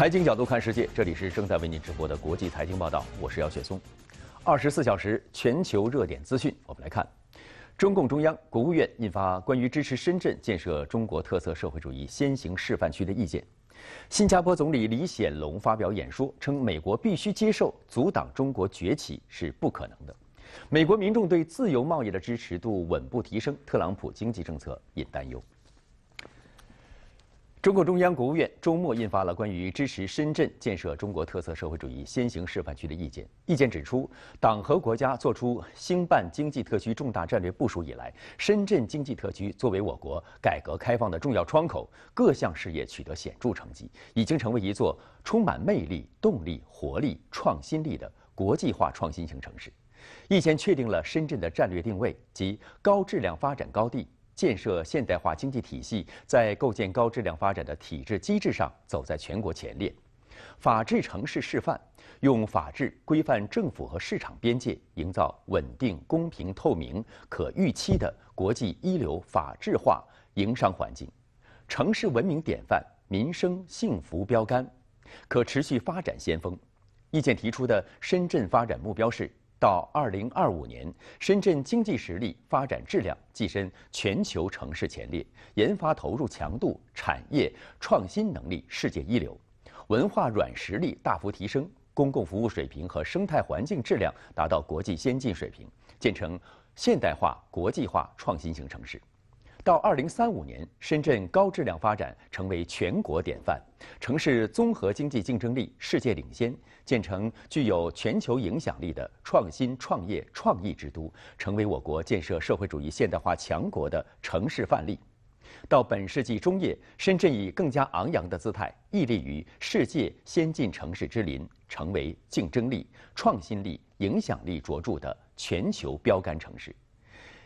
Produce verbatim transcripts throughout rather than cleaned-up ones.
财经角度看世界，这里是正在为您直播的国际财经报道，我是姚雪松。二十四小时全球热点资讯，我们来看：中共中央、国务院印发关于支持深圳建设中国特色社会主义先行示范区的意见；新加坡总理李显龙发表演说，称美国必须接受阻挡中国崛起是不可能的；美国民众对自由贸易的支持度稳步提升，特朗普经济政策引担忧。 中共中央、国务院周末印发了关于支持深圳建设中国特色社会主义先行示范区的意见。意见指出，党和国家作出兴办经济特区重大战略部署以来，深圳经济特区作为我国改革开放的重要窗口，各项事业取得显著成绩，已经成为一座充满魅力、动力、活力、创新力的国际化创新型城市。意见确定了深圳的战略定位及高质量发展高地。 建设现代化经济体系，在构建高质量发展的体制机制上走在全国前列。法治城市示范，用法治规范政府和市场边界，营造稳定、公平、透明、可预期的国际一流法治化营商环境。城市文明典范，民生幸福标杆，可持续发展先锋。意见提出的深圳发展目标是。 到二零二五年，深圳经济实力、发展质量跻身全球城市前列，研发投入强度、产业创新能力世界一流，文化软实力大幅提升，公共服务水平和生态环境质量达到国际先进水平，建成现代化、国际化创新型城市。到二零三五年，深圳高质量发展成为全国典范，城市综合经济竞争力世界领先，建成具有全球影响力的创新创业创意之都，成为我国建设社会主义现代化强国的城市范例。到本世纪中叶，深圳以更加昂扬的姿态屹立于世界先进城市之林，成为竞争力、创新力、影响力卓著的全球标杆城市。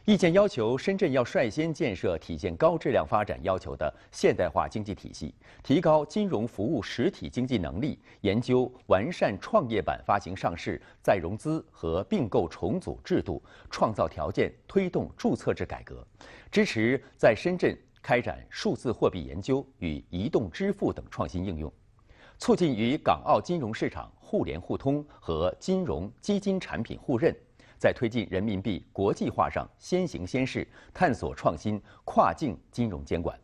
意见要求，深圳要率先建设体现高质量发展要求的现代化经济体系，提高金融服务实体经济能力，研究完善创业板发行上市、再融资和并购重组制度，创造条件推动注册制改革，支持在深圳开展数字货币研究与移动支付等创新应用。 促进与港澳金融市场互联互通和金融基金产品互认，在推进人民币国际化上先行先试，探索创新跨境金融监管。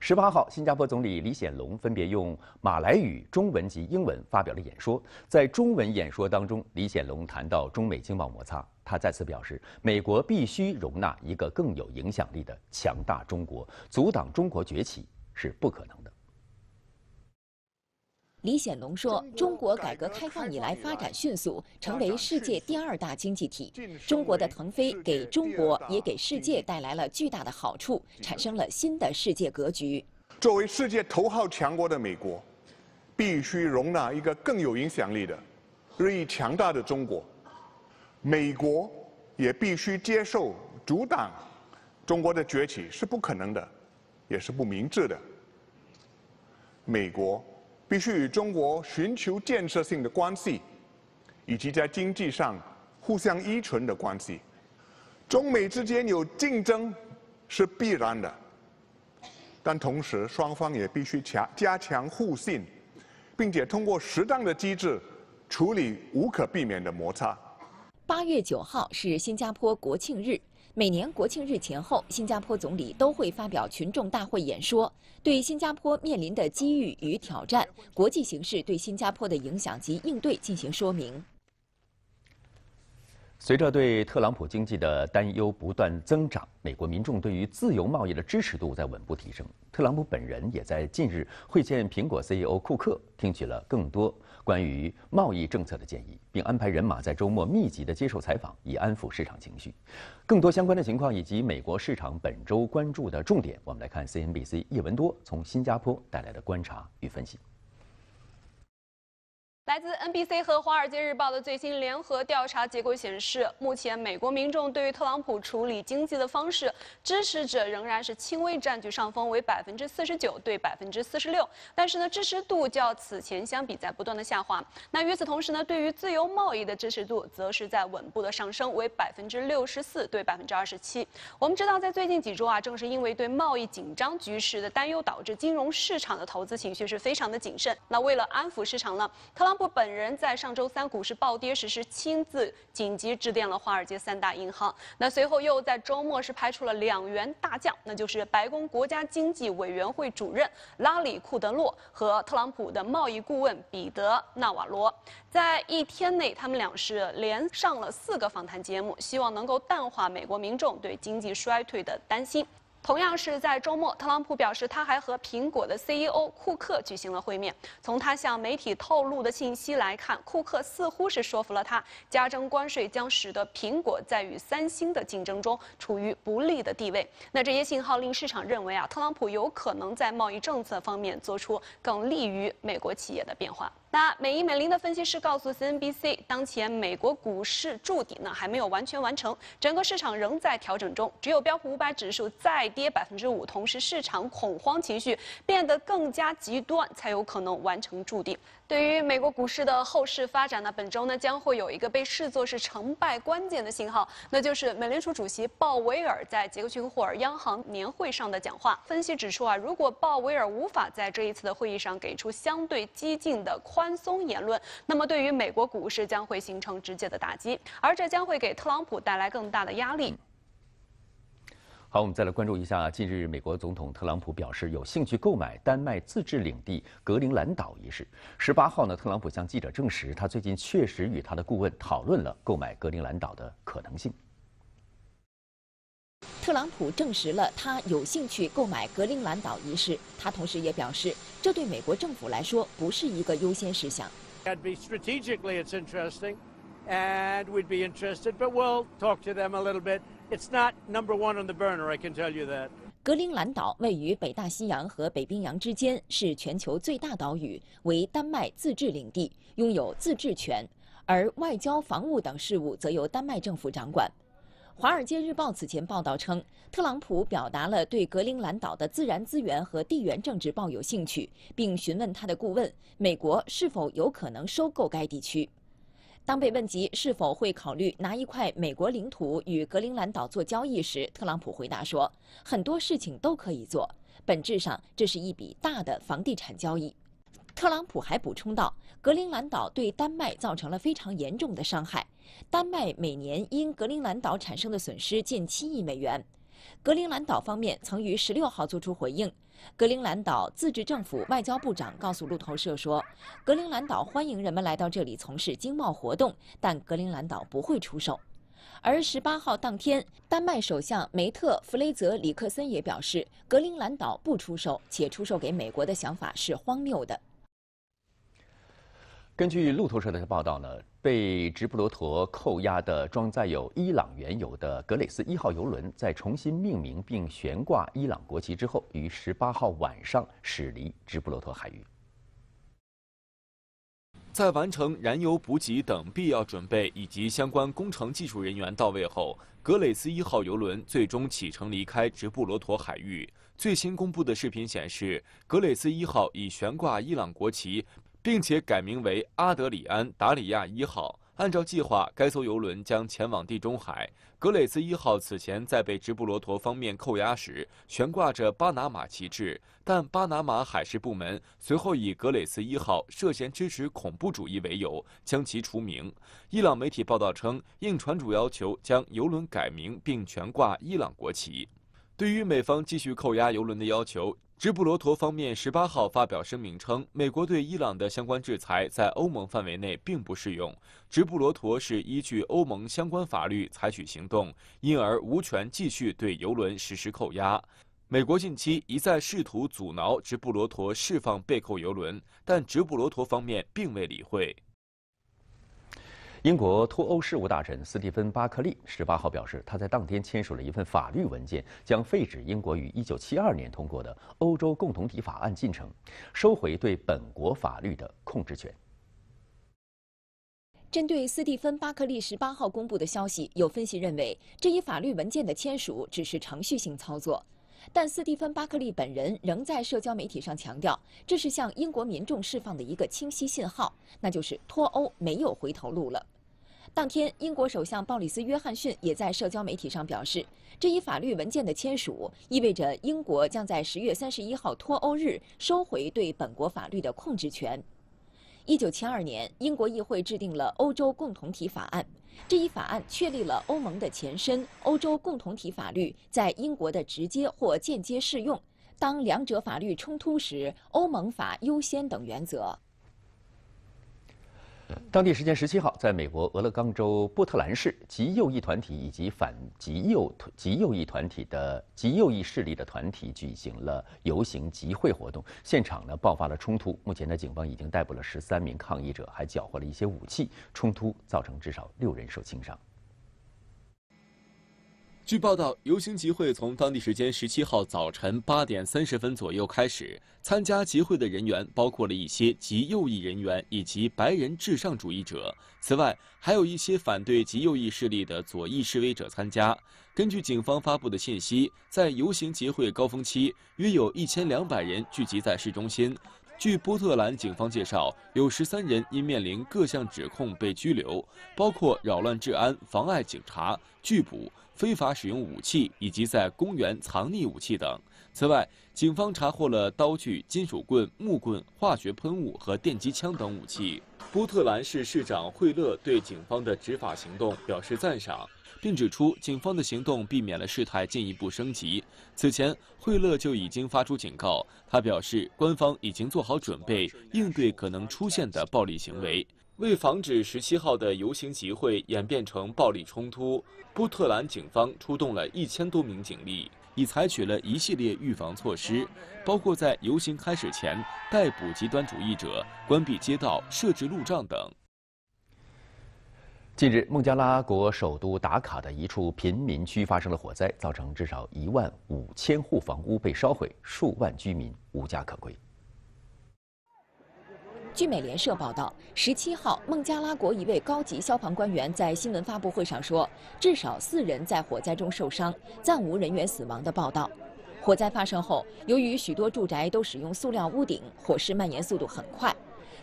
十八号，新加坡总理李显龙分别用马来语、中文及英文发表了演说。在中文演说当中，李显龙谈到中美经贸摩擦，他再次表示，美国必须容纳一个更有影响力的强大中国，阻挡中国崛起是不可能的。 李显龙说：“中国改革开放以来发展迅速，成为世界第二大经济体。中国的腾飞给中国也给世界带来了巨大的好处，产生了新的世界格局。作为世界头号强国的美国，必须容纳一个更有影响力的、日益强大的中国。美国也必须接受阻挡中国的崛起是不可能的，也是不明智的。美国。” 必须与中国寻求建设性的关系，以及在经济上互相依存的关系。中美之间有竞争是必然的，但同时双方也必须强加强互信，并且通过适当的机制处理无可避免的摩擦。八月九号是新加坡国庆日。 每年国庆日前后，新加坡总理都会发表群众大会演说，对新加坡面临的机遇与挑战、国际形势对新加坡的影响及应对进行说明。随着对特朗普经济的担忧不断增长，美国民众对于自由贸易的支持度在稳步提升。特朗普本人也在近日会见苹果 C E O 库克，听取了更多关于贸易政策的建议。 并安排人马在周末密集地接受采访，以安抚市场情绪。更多相关的情况以及美国市场本周关注的重点，我们来看 C N B C 叶文多从新加坡带来的观察与分析。来自 N B C 和《华尔街日报》的最新联合调查结果显示，目前美国民众对于特朗普处理经济的方式，支持者仍然是轻微占据上风，为百分之四十九对百分之四十六。但是呢，支持度较此前相比在不断的下滑。那与此同时呢，对于自由贸易的支持度则是在稳步的上升，为百分之六十四对百分之二十七。我们知道，在最近几周啊，正是因为对贸易紧张局势的担忧，导致金融市场的投资情绪是非常的谨慎。那为了安抚市场呢，特朗普 特朗普本人在上周三股市暴跌时是亲自紧急致电了华尔街三大银行，那随后又在周末是派出了两员大将，那就是白宫国家经济委员会主任拉里·库德洛和特朗普的贸易顾问彼得·纳瓦罗。在一天内，他们俩是连上了四个访谈节目，希望能够淡化美国民众对经济衰退的担心。 同样是在周末，特朗普表示，他还和苹果的 C E O 库克举行了会面。从他向媒体透露的信息来看，库克似乎是说服了他，加征关税将使得苹果在与三星的竞争中处于不利的地位。那这些信号令市场认为啊，特朗普有可能在贸易政策方面做出更利于美国企业的变化。 那美银美林的分析师告诉 C N B C， 当前美国股市筑底呢还没有完全完成，整个市场仍在调整中。只有标普五百指数再跌百分之五，同时市场恐慌情绪变得更加极端，才有可能完成筑底。对于美国股市的后市发展呢，本周呢将会有一个被视作是成败关键的信号，那就是美联储主席鲍威尔在杰克逊霍尔央行年会上的讲话。分析指出啊，如果鲍威尔无法在这一次的会议上给出相对激进的宽 宽松言论，那么对于美国股市将会形成直接的打击，而这将会给特朗普带来更大的压力。好，我们再来关注一下，近日美国总统特朗普表示有兴趣购买丹麦自治领地格陵兰岛一事。十八号呢，特朗普向记者证实，他最近确实与他的顾问讨论了购买格陵兰岛的可能性。 特朗普证实了他有兴趣购买格陵兰岛一事，他同时也表示，这对美国政府来说不是一个优先事项。That'd be strategically, it's interesting, and we'd be interested, but we'll talk to them a little bit. It's not number one on the burner, I can tell you that. 格陵兰岛位于北大西洋和北冰洋之间，是全球最大岛屿，为丹麦自治领地，拥有自治权，而外交、防务等事务则由丹麦政府掌管。 《华尔街日报》此前报道称，特朗普表达了对格陵兰岛的自然资源和地缘政治抱有兴趣，并询问他的顾问美国是否有可能收购该地区。当被问及是否会考虑拿一块美国领土与格陵兰岛做交易时，特朗普回答说：“很多事情都可以做，本质上这是一笔大的房地产交易。” 特朗普还补充道，格陵兰岛对丹麦造成了非常严重的伤害。丹麦每年因格陵兰岛产生的损失近七亿美元。格陵兰岛方面曾于十六号作出回应。格陵兰岛自治政府外交部长告诉路透社说，格陵兰岛欢迎人们来到这里从事经贸活动，但格陵兰岛不会出售。 而十八号当天，丹麦首相梅特弗雷泽里克森也表示，格陵兰岛不出售，且出售给美国的想法是荒谬的。根据路透社的报道呢，被直布罗陀扣押的装载有伊朗原油的格蕾斯一号油轮，在重新命名并悬挂伊朗国旗之后，于十八号晚上驶离直布罗陀海域。 在完成燃油补给等必要准备以及相关工程技术人员到位后，格蕾斯一号油轮最终启程离开直布罗陀海域。最新公布的视频显示，格蕾斯一号已悬挂伊朗国旗，并且改名为阿德里安·达里亚一号。按照计划，该艘油轮将前往地中海。格蕾斯一号此前在被直布罗陀方面扣押时，悬挂着巴拿马旗帜。 但巴拿马海事部门随后以格蕾斯一号涉嫌支持恐怖主义为由，将其除名。伊朗媒体报道称，应船主要求将油轮改名并悬挂伊朗国旗。对于美方继续扣押油轮的要求，直布罗陀方面十八号发表声明称，美国对伊朗的相关制裁在欧盟范围内并不适用。直布罗陀是依据欧盟相关法律采取行动，因而无权继续对油轮实施扣押。 美国近期一再试图阻挠直布罗陀释放被扣油轮，但直布罗陀方面并未理会。英国脱欧事务大臣斯蒂芬·巴克利十八号表示，他在当天签署了一份法律文件，将废止英国于一九七二年通过的《欧洲共同体法案》进程，收回对本国法律的控制权。针对斯蒂芬·巴克利十八号公布的消息，有分析认为，这一法律文件的签署只是程序性操作。 但斯蒂芬·巴克利本人仍在社交媒体上强调，这是向英国民众释放的一个清晰信号，那就是脱欧没有回头路了。当天，英国首相鲍里斯·约翰逊也在社交媒体上表示，这一法律文件的签署意味着英国将在十月三十一号脱欧日收回对本国法律的控制权。一九七二年，英国议会制定了《欧洲共同体法案》。 这一法案确立了欧盟的前身欧洲共同体法律在英国的直接或间接适用，当两者法律冲突时，欧盟法优先等原则。当地时间十七号，在美国俄勒冈州波特兰市，极右翼团体以及反极右极右翼团体的极右翼势力的团体举行了游行集会活动，现场呢爆发了冲突。目前呢，警方已经逮捕了十三名抗议者，还缴获了一些武器。冲突造成至少六人受轻伤。据报道，游行集会从当地时间十七号早晨八点三十分左右开始。参加集会的人员包括了一些极右翼人员以及白人至上主义者，此外还有一些反对极右翼势力的左翼示威者参加。根据警方发布的信息，在游行集会高峰期，约有一千两百人聚集在市中心。 据波特兰警方介绍，有十三人因面临各项指控被拘留，包括扰乱治安、妨碍警察、拒捕、非法使用武器以及在公园藏匿武器等。此外，警方查获了刀具、金属棍、木棍、化学喷雾和电击枪等武器。波特兰市市长惠勒对警方的执法行动表示赞赏，并指出警方的行动避免了事态进一步升级。此前，惠勒就已经发出警告，他表示官方已经做好准备应对可能出现的暴力行为。为防止十七号的游行集会演变成暴力冲突，波特兰警方出动了一千多名警力。 已采取了一系列预防措施，包括在游行开始前逮捕极端主义者、关闭街道、设置路障等。近日，孟加拉国首都达卡的一处贫民区发生了火灾，造成至少一万五千户房屋被烧毁，数万居民无家可归。 据美联社报道，十七号，孟加拉国一位高级消防官员在新闻发布会上说，至少四人在火灾中受伤，暂无人员死亡的报道。火灾发生后，由于许多住宅都使用塑料屋顶，火势蔓延速度很快。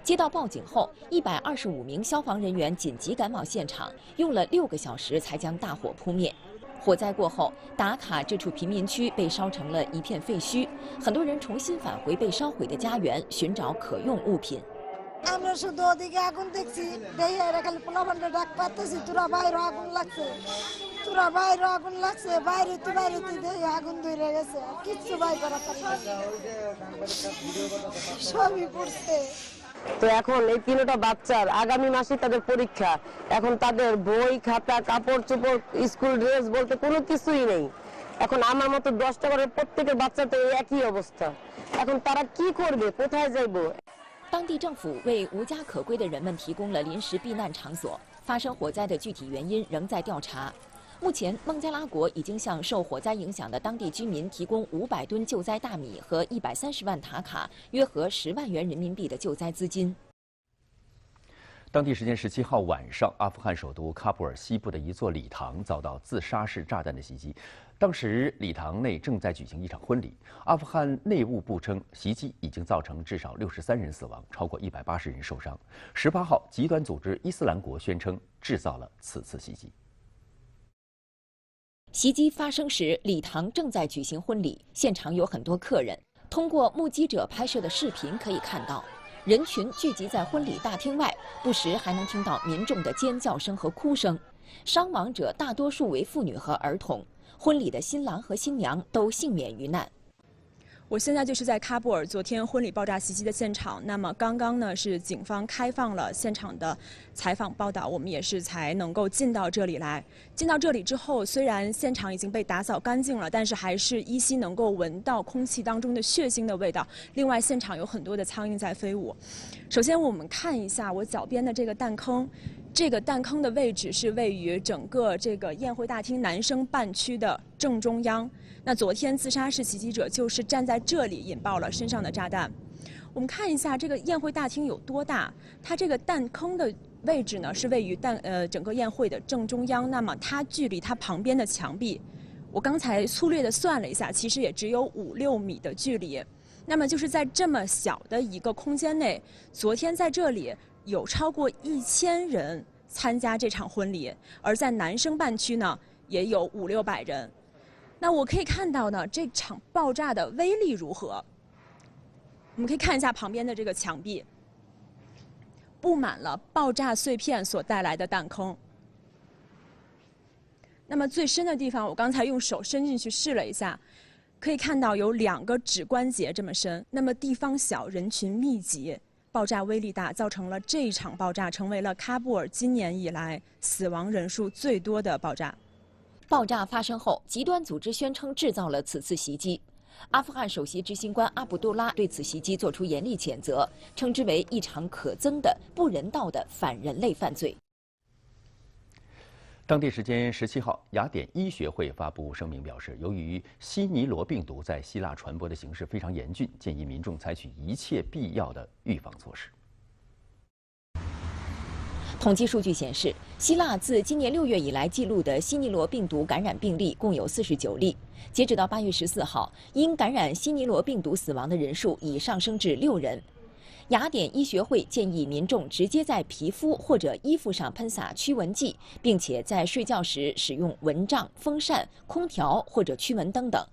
接到报警后，一百二十五名消防人员紧急赶往现场，用了六个小时才将大火扑灭。火灾过后，达卡这处贫民区被烧成了一片废墟，很多人重新返回被烧毁的家园，寻找可用物品。 আমরা শুধু ওদিকে আগুন দেখছি দেখি এরা খালি পোলাপানটা ডাক পাচ্ছি তোরা বাইরে আগুন লাগছে তোরা বাইরে আগুন লাগছে বাইরে তো বাইরে তো দেখি আগুন ধরে গেছে কিচ্ছু বাইরে করা সবই পড়ছে তো এখন এই তিনটা বাচ্চার আগামী মাসে তাদের পরীক্ষা এখন তাদের বই খাতা কাপড় চোপড় স্কুল ড্রেস বলতে কোনো কিছুই নেই এখন আমার মতো দশটা করে প্রত্যেকের বাচ্চা তো একই অবস্থা এখন তারা কি করবে কোথায় যাইবো 当地政府为无家可归的人们提供了临时避难场所。发生火灾的具体原因仍在调查。目前，孟加拉国已经向受火灾影响的当地居民提供五百吨救灾大米和一百三十万塔卡（约合十万元人民币）的救灾资金。 当地时间十七号晚上，阿富汗首都喀布尔西部的一座礼堂遭到自杀式炸弹的袭击。当时礼堂内正在举行一场婚礼。阿富汗内务部称，袭击已经造成至少六十三人死亡，超过一百八十人受伤。十八号，极端组织伊斯兰国宣称制造了此次袭击。袭击发生时，礼堂正在举行婚礼，现场有很多客人。通过目击者拍摄的视频可以看到。 人群聚集在婚礼大厅外，不时还能听到民众的尖叫声和哭声。伤亡者大多数为妇女和儿童，婚礼的新郎和新娘都幸免于难。 我现在就是在喀布尔昨天婚礼爆炸袭击的现场。那么刚刚呢，是警方开放了现场的采访报道，我们也是才能够进到这里来。进到这里之后，虽然现场已经被打扫干净了，但是还是依稀能够闻到空气当中的血腥的味道。另外，现场有很多的苍蝇在飞舞。首先，我们看一下我脚边的这个弹坑。 这个弹坑的位置是位于整个这个宴会大厅南生办区的正中央。那昨天自杀式袭击者就是站在这里引爆了身上的炸弹。我们看一下这个宴会大厅有多大，它这个弹坑的位置呢是位于但呃整个宴会的正中央，那么它距离它旁边的墙壁，我刚才粗略的算了一下，其实也只有五六米的距离。那么就是在这么小的一个空间内，昨天在这里有超过一千人参加这场婚礼，而在男生办区呢也有五六百人。那我可以看到呢这场爆炸的威力如何？我们可以看一下旁边的这个墙壁。 布满了爆炸碎片所带来的弹坑。那么最深的地方，我刚才用手伸进去试了一下，可以看到有两个指关节这么深。那么地方小，人群密集，爆炸威力大，造成了这一场爆炸成为了喀布尔今年以来死亡人数最多的爆炸。爆炸发生后，极端组织宣称制造了此次袭击。 阿富汗首席执行官阿卜杜拉对此袭击作出严厉谴责，称之为一场可憎的、不人道的反人类犯罪。当地时间十七号，雅典医学会发布声明表示，由于西尼罗病毒在希腊传播的形势非常严峻，建议民众采取一切必要的预防措施。 统计数据显示，希腊自今年六月以来记录的西尼罗病毒感染病例共有四十九例。截止到八月十四号，因感染西尼罗病毒死亡的人数已上升至六人。雅典医学会建议民众直接在皮肤或者衣服上喷洒驱蚊剂，并且在睡觉时使用蚊帐、风扇、空调或者驱蚊灯等。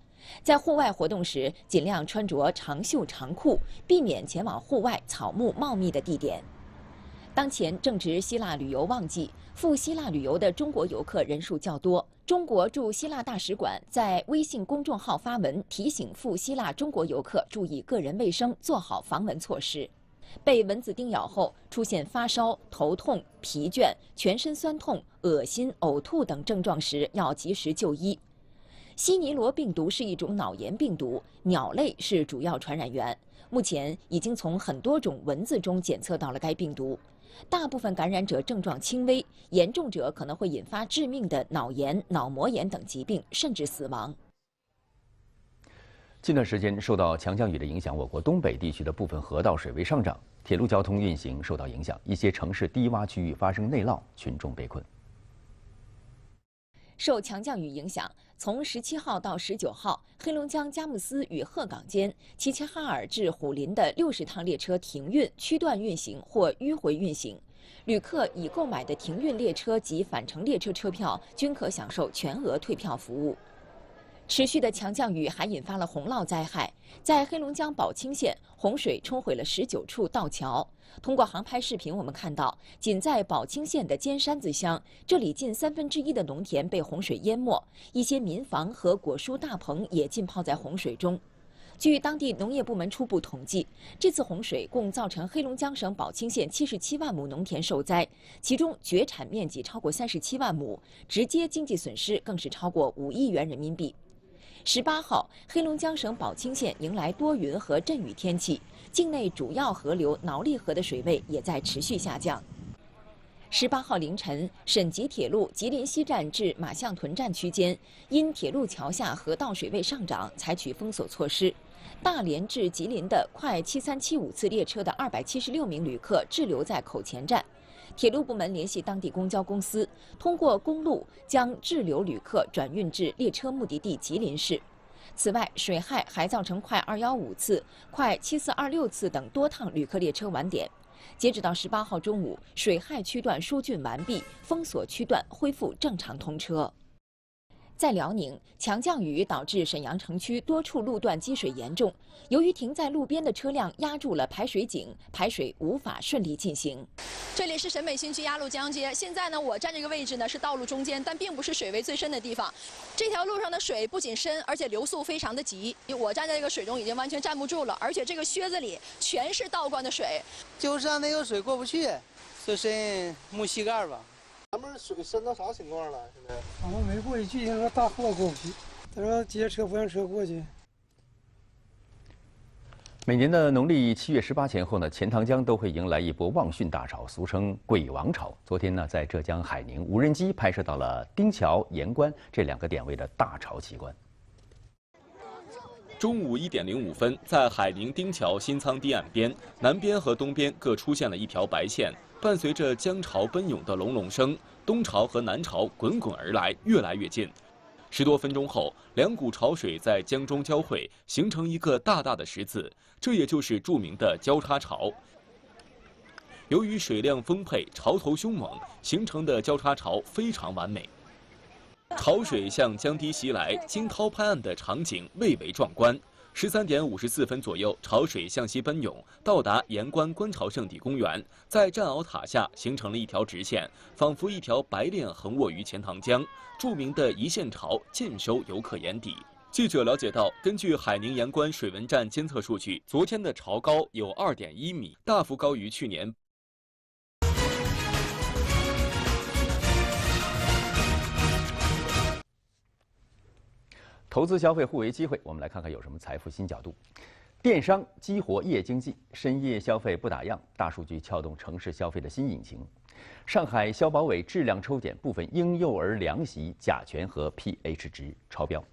在户外活动时，尽量穿着长袖长裤，避免前往户外草木茂密的地点。 当前正值希腊旅游旺季，赴希腊旅游的中国游客人数较多。中国驻希腊大使馆在微信公众号发文提醒赴希腊中国游客注意个人卫生，做好防蚊措施。被蚊子叮咬后出现发烧、头痛、疲倦、全身酸痛、恶心、呕吐等症状时，要及时就医。西尼罗病毒是一种脑炎病毒，鸟类是主要传染源。目前已经从很多种蚊子中检测到了该病毒。 大部分感染者症状轻微，严重者可能会引发致命的脑炎、脑膜炎等疾病，甚至死亡。近段时间，受到强降雨的影响，我国东北地区的部分河道水位上涨，铁路交通运行受到影响，一些城市低洼区域发生内涝，群众被困。受强降雨影响，从十七号到十九号，黑龙江佳木斯与鹤岗间、齐齐哈尔至虎林的六十趟列车停运、区段运行或迂回运行，旅客已购买的停运列车及返程列车车票均可享受全额退票服务。持续的强降雨还引发了洪涝灾害，在黑龙江宝清县，洪水冲毁了十九处道桥。 通过航拍视频，我们看到，仅在宝清县的尖山子乡，这里近三分之一的农田被洪水淹没，一些民房和果蔬大棚也浸泡在洪水中。据当地农业部门初步统计，这次洪水共造成黑龙江省宝清县七十七万亩农田受灾，其中绝产面积超过三十七万亩，直接经济损失更是超过五亿元人民币。 十八号，黑龙江省宝清县迎来多云和阵雨天气，境内主要河流挠力河的水位也在持续下降。十八号凌晨，沈吉铁路吉林西站至马象屯站区间，因铁路桥下河道水位上涨，采取封锁措施。大连至吉林的快七三七五次列车的二百七十六名旅客滞留在口前站。 铁路部门联系当地公交公司，通过公路将滞留旅客转运至列车目的地吉林市。此外，水害还造成快二一五次、快七四二六次等多趟旅客列车晚点。截止到十八号中午，水害区段疏浚完毕，封锁区段恢复正常通车。在辽宁，强降雨导致沈阳城区多处路段积水严重，由于停在路边的车辆压住了排水井，排水无法顺利进行。 这里是沈北新区鸭绿江街。现在呢，我站这个位置呢是道路中间，但并不是水位最深的地方。这条路上的水不仅深，而且流速非常的急。我站在这个水中已经完全站不住了，而且这个靴子里全是倒灌的水，就是让那个水过不去，最深木膝盖吧。咱们水深到啥情况了？现在咱们没过去，就像个大货过不去。他说接车不让车过去。 每年的农历七月十八前后呢，钱塘江都会迎来一波旺汛大潮，俗称"鬼王潮"。昨天呢，在浙江海宁，无人机拍摄到了丁桥、盐关这两个点位的大潮奇观。中午一点零五分，在海宁丁桥新仓堤岸边，南边和东边各出现了一条白线，伴随着江潮奔涌的隆隆声，东潮和南潮滚滚而来，越来越近。十多分钟后，两股潮水在江中交汇，形成一个大大的十字，这也就是著名的交叉潮。由于水量丰沛，潮头凶猛，形成的交叉潮非常完美。 潮水向江堤袭来，惊涛拍岸的场景蔚为壮观。十三点五十四分左右，潮水向西奔涌，到达盐官观潮圣地公园，在战鳌塔下形成了一条直线，仿佛一条白链横卧于钱塘江。著名的一线潮尽收游客眼底。记者了解到，根据海宁盐官水文站监测数据，昨天的潮高有二点一米，大幅高于去年。 投资消费互为机会，我们来看看有什么财富新角度。电商激活夜经济，深夜消费不打烊，大数据撬动城市消费的新引擎。上海消保委质量抽检部分婴幼儿凉席甲醛和 pH 值超标。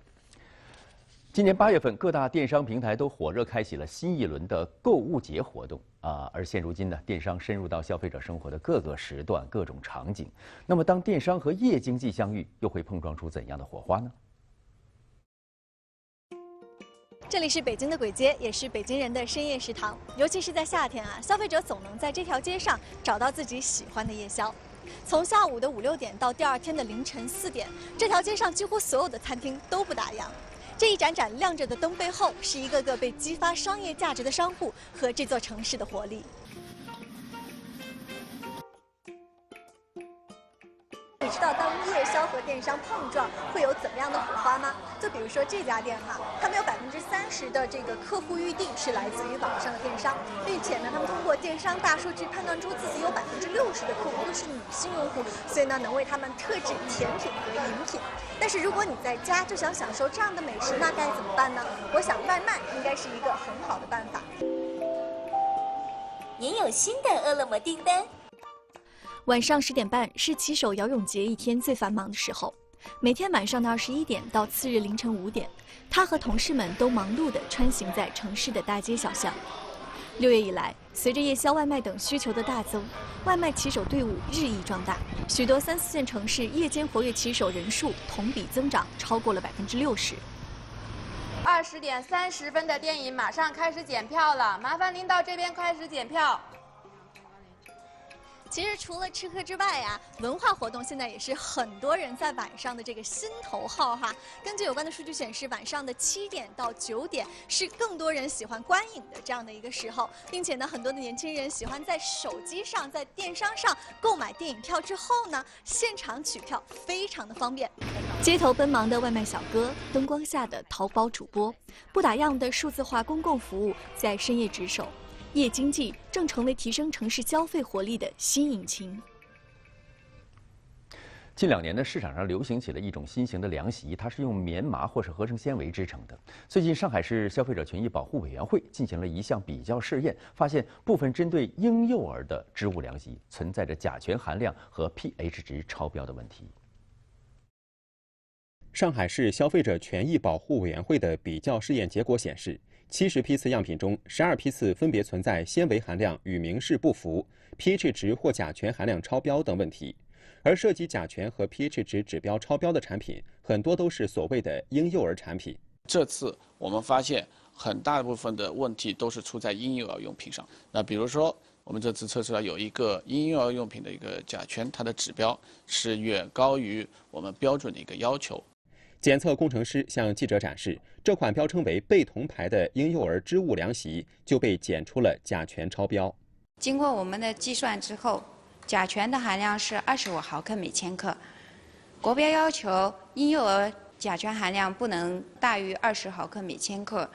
今年八月份，各大电商平台都火热开启了新一轮的购物节活动啊！而现如今呢，电商深入到消费者生活的各个时段、各种场景。那么，当电商和夜经济相遇，又会碰撞出怎样的火花呢？ 这里是北京的簋街，也是北京人的深夜食堂。尤其是在夏天啊，消费者总能在这条街上找到自己喜欢的夜宵。从下午的五六点到第二天的凌晨四点，这条街上几乎所有的餐厅都不打烊。这一盏盏亮着的灯背后，是一个个被激发商业价值的商户和这座城市的活力。 你知道当夜宵和电商碰撞会有怎么样的火花吗？就比如说这家店哈，他们有百分之三十的这个客户预定是来自于网上的电商，并且呢，他们通过电商大数据判断出自己有百分之六十的客户都是女性用户，所以呢，能为他们特制甜品和饮品。但是如果你在家就想享受这样的美食，那该怎么办呢？我想外卖应该是一个很好的办法。您有新的饿了么订单？ 晚上十点半是骑手姚永杰一天最繁忙的时候。每天晚上的二十一点到次日凌晨五点，他和同事们都忙碌地穿行在城市的大街小巷。六月以来，随着夜宵、外卖等需求的大增，外卖骑手队伍日益壮大。许多三四线城市夜间活跃骑手人数同比增长超过了百分之六十。二十点三十分的电影马上开始检票了，麻烦您到这边开始检票。 其实除了吃喝之外呀、啊，文化活动现在也是很多人在晚上的这个心头好哈。根据有关的数据显示，晚上的七点到九点是更多人喜欢观影的这样的一个时候，并且呢，很多的年轻人喜欢在手机上、在电商上购买电影票之后呢，现场取票非常的方便。街头奔忙的外卖小哥，灯光下的淘宝主播，不打烊的数字化公共服务在深夜值守。 夜经济正成为提升城市消费活力的新引擎。近两年呢，市场上流行起了一种新型的凉席，它是用棉麻或是合成纤维制成的。最近，上海市消费者权益保护委员会进行了一项比较试验，发现部分针对婴幼儿的织物凉席存在着甲醛含量和 pH 值超标的问题。 上海市消费者权益保护委员会的比较试验结果显示，七十批次样品中，十二批次分别存在纤维含量与明示不符、pH 值或甲醛含量超标等问题。而涉及甲醛和 pH 值指标超标的产品，很多都是所谓的婴幼儿产品。这次我们发现，很大部分的问题都是出在婴幼儿用品上。那比如说，我们这次测出来有一个婴幼儿用品的一个甲醛，它的指标是远高于我们标准的一个要求。 检测工程师向记者展示，这款标称为贝童牌的婴幼儿织物凉席就被检出了甲醛超标。经过我们的计算之后，甲醛的含量是二十五毫克每千克，国标要求婴幼儿甲醛含量不能大于二十毫克每千克。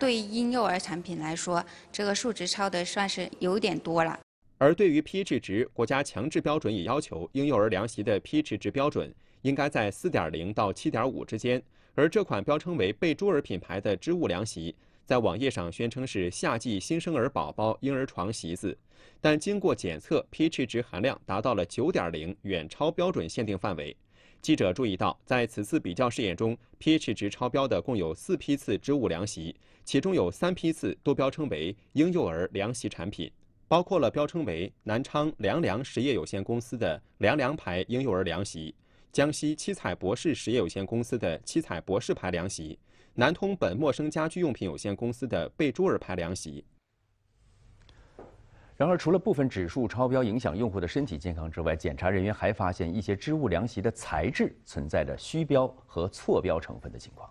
对于婴幼儿产品来说，这个数值超的算是有点多了。而对于 pH 值，国家强制标准也要求婴幼儿凉席的 pH 值标准 应该在 四点零 到 七点五 之间，而这款标称为贝珠儿品牌的织物凉席，在网页上宣称是夏季新生儿宝宝婴儿床席子，但经过检测 ，pH 值含量达到了 九点零， 远超标准限定范围。记者注意到，在此次比较试验中 ，pH 值超标的共有四批次织物凉席，其中有三批次都标称为婴幼儿凉席产品。包括了标称为南昌良良实业有限公司的良良牌婴幼儿凉席、江西七彩博士实业有限公司的七彩博士牌凉席、南通本默生家居用品有限公司的贝珠儿牌凉席。 然而，除了部分指数超标影响用户的身体健康之外，检查人员还发现一些织物凉席的材质存在着虚标和错标成分的情况。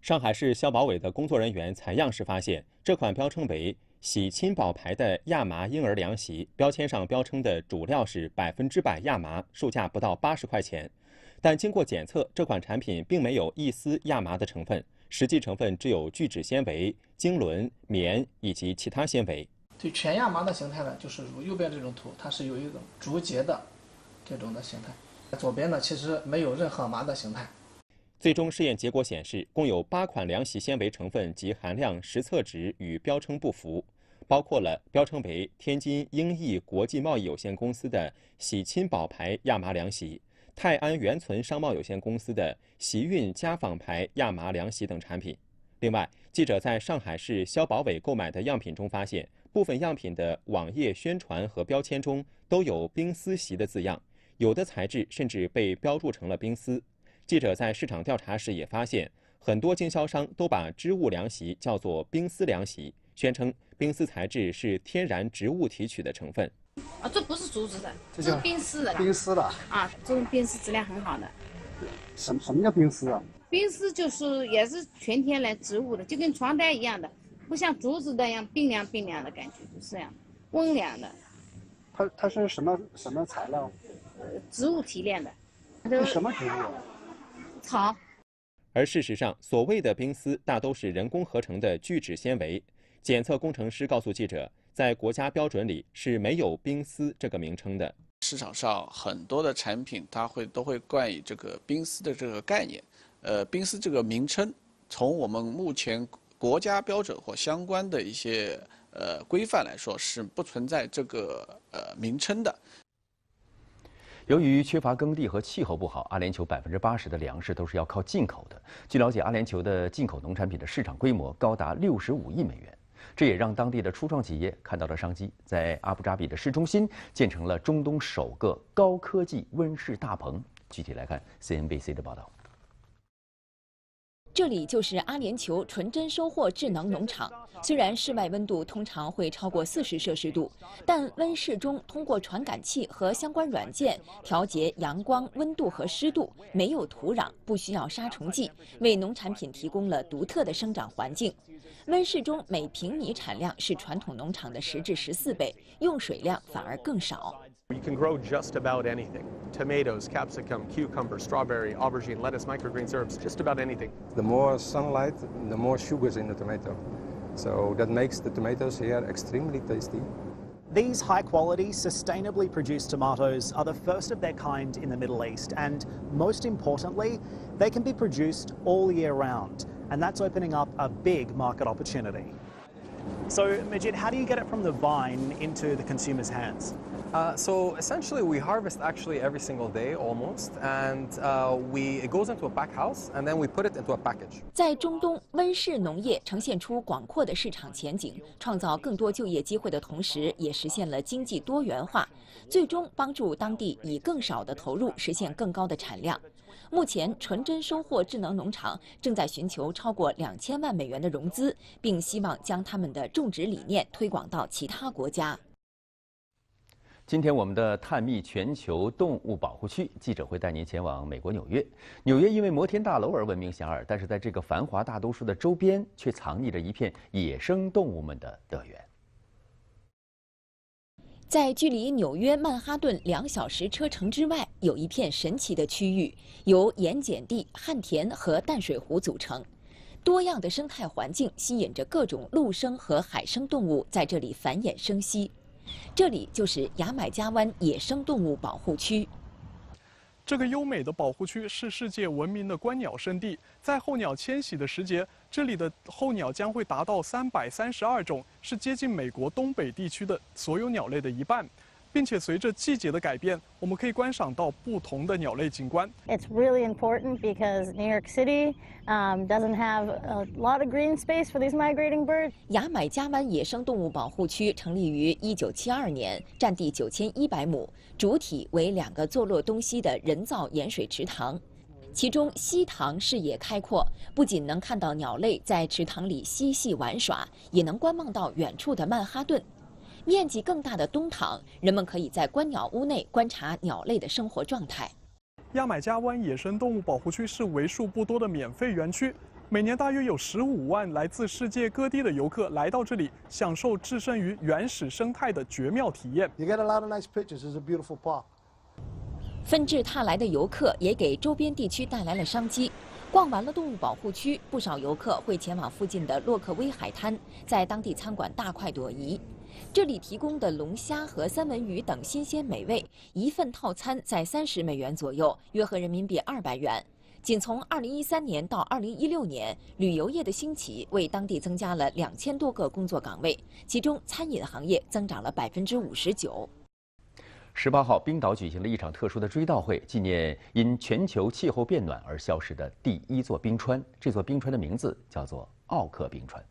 上海市消保委的工作人员采样时发现，这款标称为“喜亲宝牌”的亚麻婴儿凉席，标签上标称的主料是百分之百亚麻，售价不到八十块钱。但经过检测，这款产品并没有一丝亚麻的成分。 实际成分只有聚酯纤维、腈纶、棉以及其他纤维。对全亚麻的形态呢，就是如右边这种图，它是有一种竹节的这种的形态；左边呢，其实没有任何麻的形态。最终试验结果显示，共有八款凉席纤维成分及含量实测值与标称不符，包括了标称为天津英益国际贸易有限公司的喜亲宝牌亚麻凉席。 泰安元存商贸有限公司的席韵家纺牌亚麻凉席等产品。另外，记者在上海市消保委购买的样品中发现，部分样品的网页宣传和标签中都有“冰丝席”的字样，有的材质甚至被标注成了冰丝。记者在市场调查时也发现，很多经销商都把织物凉席叫做“冰丝凉席”，宣称冰丝材质是天然植物提取的成分。 啊，这不是竹子的，这是冰丝的。冰丝的啊，这种冰丝质量很好的。什么什么叫冰丝啊？冰丝就是也是全天然植物的，就跟床单一样的，不像竹子那样冰凉冰凉的感觉，就是这样，温凉的。它它是什么什么材料？呃，植物提炼的。这什么植物？草。而事实上，所谓的冰丝大都是人工合成的聚酯纤维。检测工程师告诉记者。 在国家标准里是没有“冰丝”这个名称的。市场上很多的产品，它会都会冠以这个“冰丝”的这个概念。呃，“冰丝”这个名称，从我们目前国家标准或相关的一些呃规范来说，是不存在这个呃名称的。由于缺乏耕地和气候不好，阿联酋百分之八十的粮食都是要靠进口的。据了解，阿联酋的进口农产品的市场规模高达六十五亿美元。 这也让当地的初创企业看到了商机，在阿布扎比的市中心建成了中东首个高科技温室大棚。具体来看 C N B C 的报道。这里就是阿联酋纯真收获智能农场。虽然室外温度通常会超过四十摄氏度，但温室中通过传感器和相关软件调节阳光、温度和湿度，没有土壤，不需要杀虫剂，为农产品提供了独特的生长环境。 温室中每平米产量是传统农场的十至十四倍，用水量反而更少。You can grow just about anything: tomatoes, capsicum, cucumber, strawberry, aubergine, lettuce, microgreens, herbs, just about anything. The more sunlight, the more sugars in the tomato, so that makes the tomatoes here extremely tasty. These high-quality, sustainably produced tomatoes are the first of their kind in the Middle East, and most importantly, they can be produced all year round. And that's opening up a big market opportunity. So, Majid, how do you get it from the vine into the consumer's hands? Uh, so essentially, we harvest actually every single day almost, and uh, we it goes into a pack house, and then we put it into a package. 在中东，温室农业呈现出广阔的市场前景，创造更多就业机会的同时，也实现了经济多元化，最终帮助当地以更少的投入实现更高的产量。 目前，纯真收获智能农场正在寻求超过两千万美元的融资，并希望将他们的种植理念推广到其他国家。今天，我们的探秘全球动物保护区记者会带您前往美国纽约。纽约因为摩天大楼而闻名遐迩，但是在这个繁华大都市的周边，却藏匿着一片野生动物们的乐园。 在距离纽约曼哈顿两小时车程之外，有一片神奇的区域，由盐碱地、旱田和淡水湖组成。多样的生态环境吸引着各种陆生和海生动物在这里繁衍生息。这里就是牙买加湾野生动物保护区。这个优美的保护区是世界闻名的观鸟圣地，在候鸟迁徙的时节，这里的候鸟将会达到三百三十二种，是接近美国东北地区的所有鸟类的一半。并且随着季节的改变，我们可以观赏到不同的鸟类景观。It's really important because New York City um, doesn't have a lot of green space for these migrating birds. 牙买加湾野生动物保护区成立于一九七二年，占地 九千一百亩，主体为两个坐落东西的人造盐水池塘。 其中西塘视野开阔，不仅能看到鸟类在池塘里嬉戏玩耍，也能观望到远处的曼哈顿。面积更大的东塘，人们可以在观鸟屋内观察鸟类的生活状态。牙买加湾野生动物保护区是为数不多的免费园区，每年大约有十五万来自世界各地的游客来到这里，享受置身于原始生态的绝妙体验。You get a lot of nice pictures. It's a beautiful park. 纷至沓来的游客也给周边地区带来了商机。逛完了动物保护区，不少游客会前往附近的洛克威海滩，在当地餐馆大快朵颐。这里提供的龙虾和三文鱼等新鲜美味，一份套餐在三十美元左右，约合人民币二百元。仅从二零一三年到二零一六年，旅游业的兴起为当地增加了 两千多个工作岗位，其中餐饮行业增长了 百分之五十九。 十八号，冰岛举行了一场特殊的追悼会，纪念因全球气候变暖而消失的第一座冰川。这座冰川的名字叫做奥克冰川。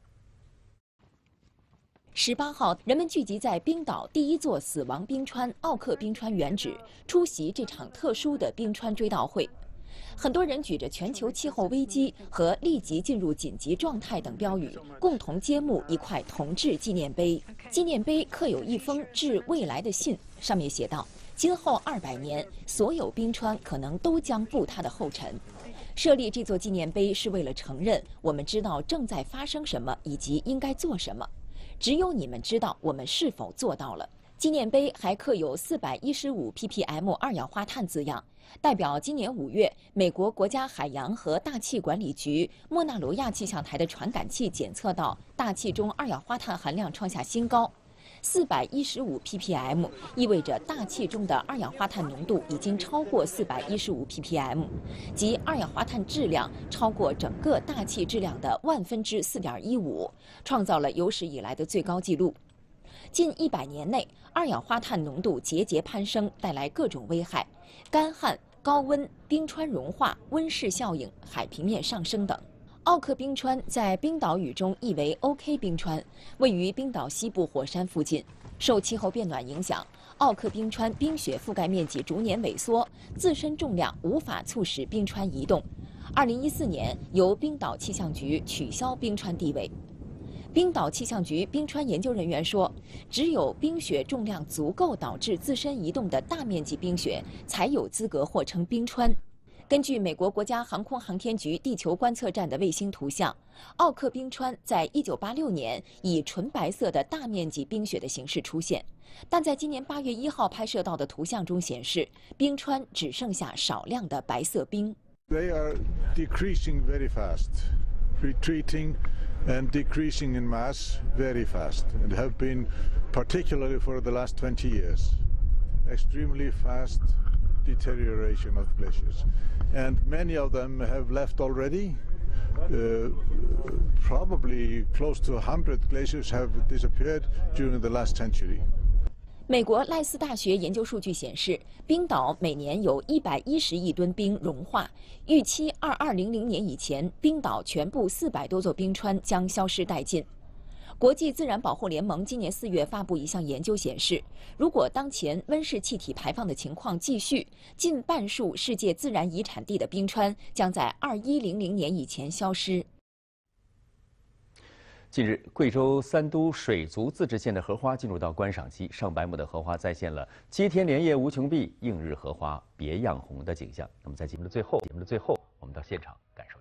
十八号，人们聚集在冰岛第一座死亡冰川奥克冰川原址，出席这场特殊的冰川追悼会。很多人举着全球气候危机和立即进入紧急状态等标语，共同揭幕一块铜制纪念碑。纪念碑刻有一封致未来的信。 上面写道：“今后二百年，所有冰川可能都将步它的后尘。”设立这座纪念碑是为了承认我们知道正在发生什么以及应该做什么。只有你们知道我们是否做到了。纪念碑还刻有四百一十五 P P M 二氧化碳字样，代表今年五月美国国家海洋和大气管理局莫纳罗亚气象台的传感器检测到大气中二氧化碳含量创下新高。 四百一十五 P P M 意味着大气中的二氧化碳浓度已经超过四百一十五 P P M， 即二氧化碳质量超过整个大气质量的万分之 四点一五， 创造了有史以来的最高纪录。近一百年内，二氧化碳浓度节节攀升，带来各种危害：干旱、高温、冰川融化、温室效应、海平面上升等。 奥克冰川在冰岛语中译为 O K 冰川，位于冰岛西部火山附近。受气候变暖影响，奥克冰川冰雪覆盖面积逐年萎缩，自身重量无法促使冰川移动。二零一四年，由冰岛气象局取消冰川地位。冰岛气象局冰川研究人员说，只有冰雪重量足够导致自身移动的大面积冰雪，才有资格获称冰川。 根据美国国家航空航天局地球观测站的卫星图像，奥克冰川在一九八六年以纯白色的大面积冰雪的形式出现，但在今年八月一号拍摄到的图像中显示，冰川只剩下少量的白色冰。They are decreasing very fast, retreating and decreasing in mass very fast, and have been particularly for the last twenty years, extremely fast. Deterioration of glaciers, and many of them have left already. Uh, probably close to one hundred glaciers have disappeared during the last century. 美国赖斯大学研究数据显示，冰岛每年有一百一十亿吨冰融化，预期二二零零年以前，冰岛全部四百多座冰川将消失殆尽。 国际自然保护联盟今年四月发布一项研究显示，如果当前温室气体排放的情况继续，近半数世界自然遗产地的冰川将在二一零零年以前消失。近日，贵州三都水族自治县的荷花进入到观赏期，上百亩的荷花再现了七天连夜无穷碧、映日荷花别样红的景象。那么，在节目的最后，节目的最后，我们到现场感受。